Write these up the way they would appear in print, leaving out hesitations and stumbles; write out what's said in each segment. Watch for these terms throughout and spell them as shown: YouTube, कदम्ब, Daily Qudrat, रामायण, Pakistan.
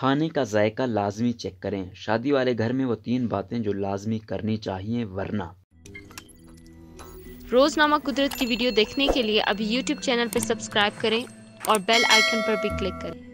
खाने का जायका लाजमी चेक करें। शादी वाले घर में वो तीन बातें जो लाजमी करनी चाहिए वरना। रोजनामा कुदरत की वीडियो देखने के लिए अभी YouTube चैनल पर सब्सक्राइब करें और बेल आइकन पर भी क्लिक करें।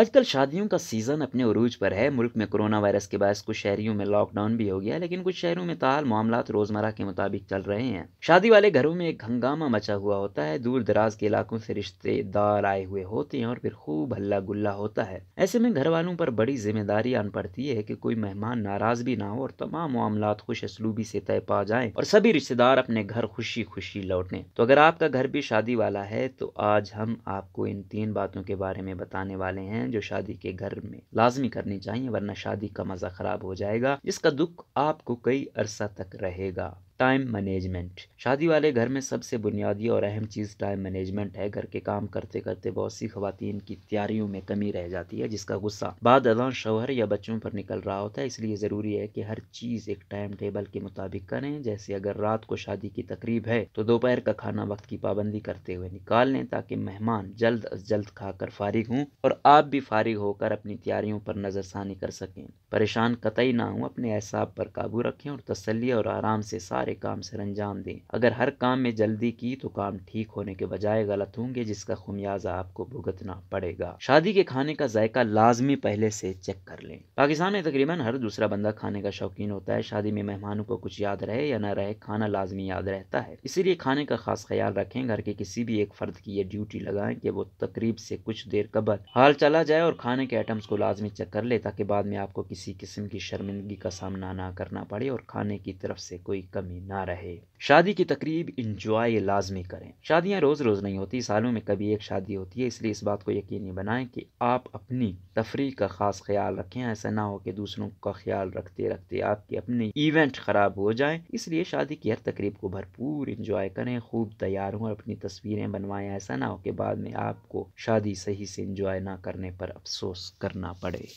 आजकल शादियों का सीज़न अपने उरूज पर है। मुल्क में कोरोना वायरस के बायस कुछ शहरों में लॉकडाउन भी हो गया, लेकिन कुछ शहरों में ताल मामलात रोजमर्रा के मुताबिक चल रहे हैं। शादी वाले घरों में एक हंगामा मचा हुआ होता है। दूर दराज के इलाकों से रिश्तेदार आए हुए होते हैं और फिर खूब हल्ला गुल्ला होता है। ऐसे में घर वालों पर बड़ी जिम्मेदारी आन पड़ती है कि कोई मेहमान नाराज भी ना हो और तमाम मामलात खुश असलूबी से तय पा जाए और सभी रिश्तेदार अपने घर खुशी खुशी लौटें। तो अगर आपका घर भी शादी वाला है तो आज हम आपको इन तीन बातों के बारे में बताने वाले हैं जो शादी के घर में लाजमी करनी चाहिए वरना शादी का मजा खराब हो जाएगा, जिसका दुख आपको कई अरसा तक रहेगा। Time management. शादी वाले घर में सबसे बुनियादी और अहम चीज़ टाइम मैनेजमेंट है। घर के काम करते करते बहुत सी खवातीन की तैयारियों में कमी रह जाती है, जिसका गुस्सा बाद अज़ां शौहर या बच्चों पर निकल रहा होता है। इसलिए ज़रूरी है कि हर चीज़ एक टाइम टेबल के मुताबिक करें। जैसे अगर रात को शादी की तकरीब है तो दोपहर का खाना वक्त की पाबंदी करते हुए निकाल लें ताकि मेहमान जल्द अज जल्द खाकर फारिग हों और आप भी फारिग होकर अपनी तैयारियों पर नज़रसानी कर सकें। परेशान कतई ना हों, अपने एहसाब पर काबू रखें और तसल्ली और आराम से सारे काम सरंजाम दें। अगर हर काम में जल्दी की तो काम ठीक होने के बजाय गलत होंगे, जिसका खुमियाजा आपको भुगतना पड़ेगा। शादी के खाने का जायका लाजमी पहले से चेक कर लें। पाकिस्तान में तकरीबन हर दूसरा बंदा खाने का शौकीन होता है। शादी में मेहमानों को कुछ याद रहे या ना रहे, खाना लाजमी याद रहता है। इसीलिए खाने का खास ख्याल रखें। घर के किसी भी एक फर्द की यह ड्यूटी लगाएं कि वो तकरीब से कुछ देर कबल हाल चला जाए और खाने के आइटम्स को लाजमी चेक कर ले ताकि बाद में आपको किसी किस्म की शर्मिंदगी का सामना ना करना पड़े और खाने की तरफ से कोई कमी ना रहे। शादी की तकरीब इंजॉय लाजमी करें। शादियां रोज रोज नहीं होती, सालों में कभी एक शादी होती है। इसलिए इस बात को यकीनी बनाएं कि आप अपनी तफरी का खास ख्याल रखें। ऐसा ना हो कि दूसरों का ख्याल रखते रखते आपके अपने इवेंट खराब हो जाए। इसलिए शादी की हर तकरीब को भरपूर इंजॉय करें, खूब तैयार हों और अपनी तस्वीरें बनवाएं। ऐसा ना हो कि बाद में आपको शादी सही से इंजॉय ना करने पर अफसोस करना पड़े।